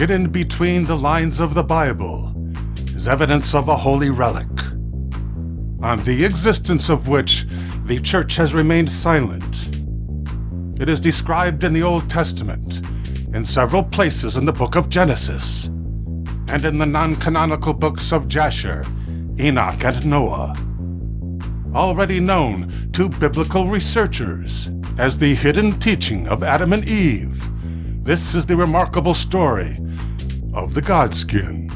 hidden between the lines of the Bible is evidence of a holy relic, on the existence of which the Church has remained silent. It is described in the Old Testament, in several places in the book of Genesis, and in the non-canonical books of Jasher, Enoch, and Noah. Already known to biblical researchers as the hidden teaching of Adam and Eve, this is the remarkable story of the Godskin.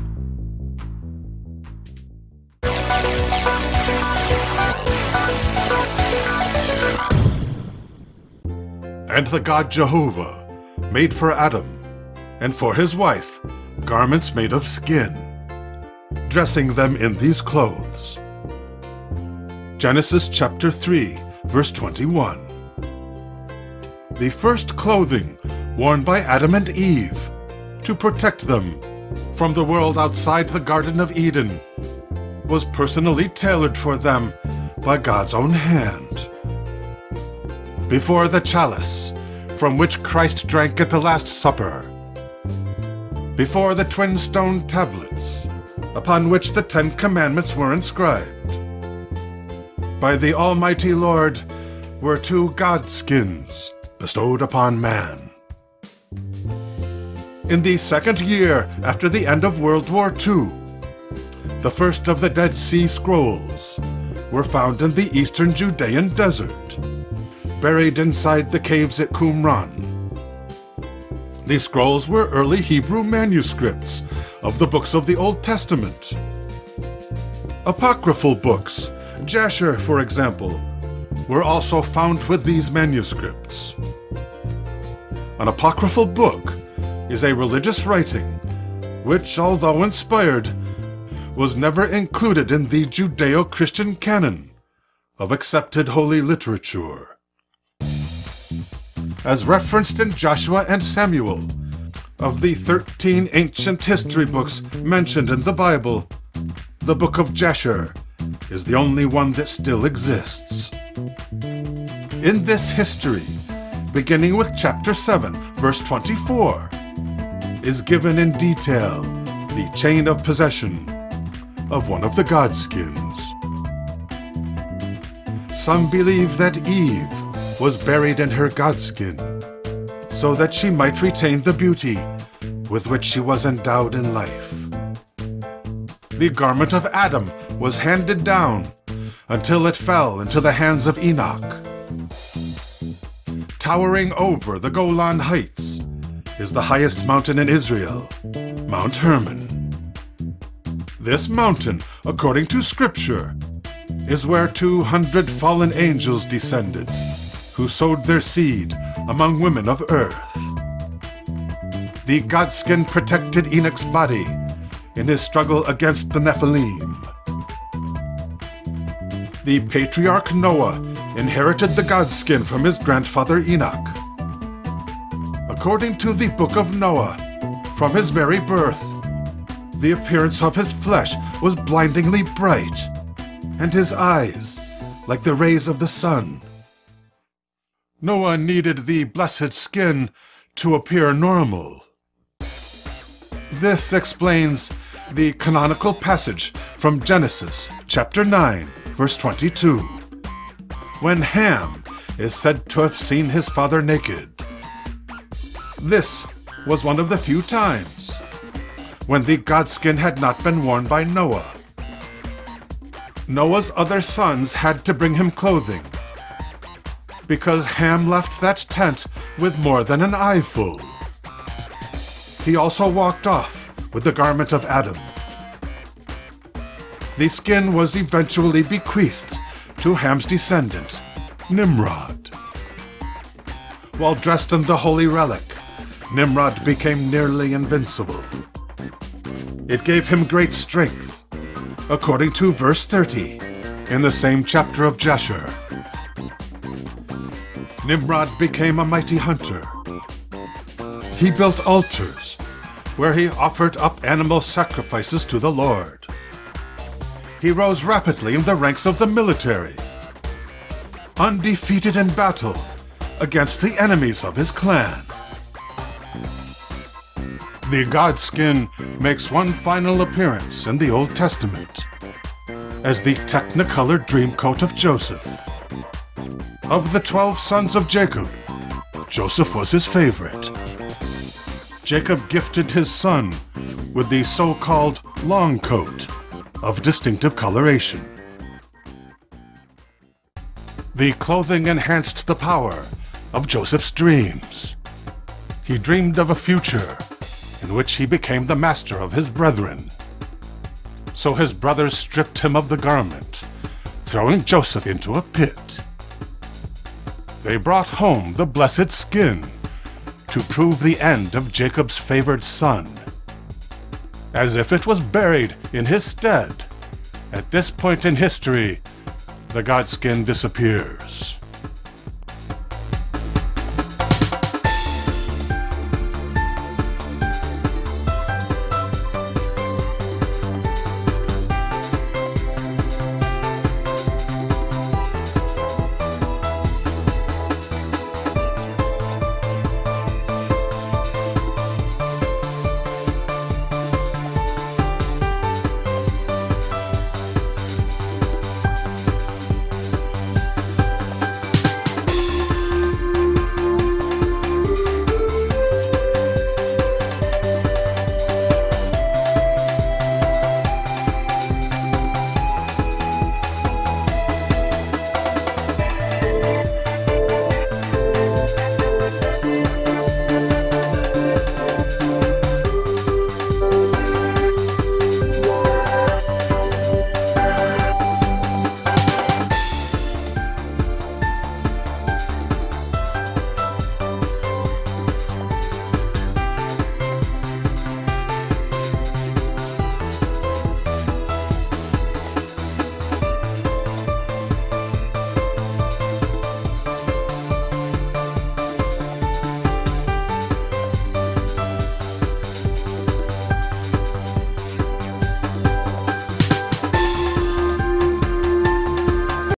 And the God Jehovah made for Adam, and for his wife, garments made of skin, dressing them in these clothes. Genesis chapter 3, verse 21. The first clothing worn by Adam and Eve to protect them from the world outside the Garden of Eden was personally tailored for them by God's own hand. Before the chalice from which Christ drank at the Last Supper, before the twin stone tablets upon which the Ten Commandments were inscribed, by the Almighty Lord were two Godskins bestowed upon man. In the second year after the end of World War II, the first of the Dead Sea Scrolls were found in the eastern Judean desert, buried inside the caves at Qumran. The scrolls were early Hebrew manuscripts of the books of the Old Testament. Apocryphal books, Jasher, for example, were also found with these manuscripts. An apocryphal book is a religious writing which, although inspired, was never included in the Judeo-Christian canon of accepted holy literature. As referenced in Joshua and Samuel, of the 13 ancient history books mentioned in the Bible, the Book of Jasher is the only one that still exists. In this history, beginning with chapter 7, verse 24, is given in detail the chain of possession of one of the Godskins. Some believe that Eve was buried in her Godskin so that she might retain the beauty with which she was endowed in life. The garment of Adam was handed down until it fell into the hands of Enoch. Towering over the Golan Heights is the highest mountain in Israel, Mount Hermon. This mountain, according to Scripture, is where 200 fallen angels descended, who sowed their seed among women of earth. The Godskin protected Enoch's body in his struggle against the Nephilim. The patriarch Noah inherited the Godskin from his grandfather Enoch. According to the Book of Noah, from his very birth, the appearance of his flesh was blindingly bright, and his eyes like the rays of the sun. Noah needed the blessed skin to appear normal. This explains the canonical passage from Genesis chapter 9, verse 22, when Ham is said to have seen his father naked. This was one of the few times when the Godskin had not been worn by Noah. Noah's other sons had to bring him clothing, because Ham left that tent with more than an eyeful. He also walked off with the garment of Adam. The skin was eventually bequeathed to Ham's descendant, Nimrod. While dressed in the holy relic, Nimrod became nearly invincible. It gave him great strength, according to verse 30 in the same chapter of Jasher. Nimrod became a mighty hunter. He built altars where he offered up animal sacrifices to the Lord. He rose rapidly in the ranks of the military, undefeated in battle against the enemies of his clan. the Godskin makes one final appearance in the Old Testament as the technicolor dreamcoat of Joseph. Of the 12 sons of Jacob, Joseph was his favorite. Jacob gifted his son with the so-called long coat of distinctive coloration. The clothing enhanced the power of Joseph's dreams. He dreamed of a future in which he became the master of his brethren. So his brothers stripped him of the garment, throwing Joseph into a pit. They brought home the blessed skin to prove the end of Jacob's favored son, as if it was buried in his stead. At this point in history, the Godskin disappears.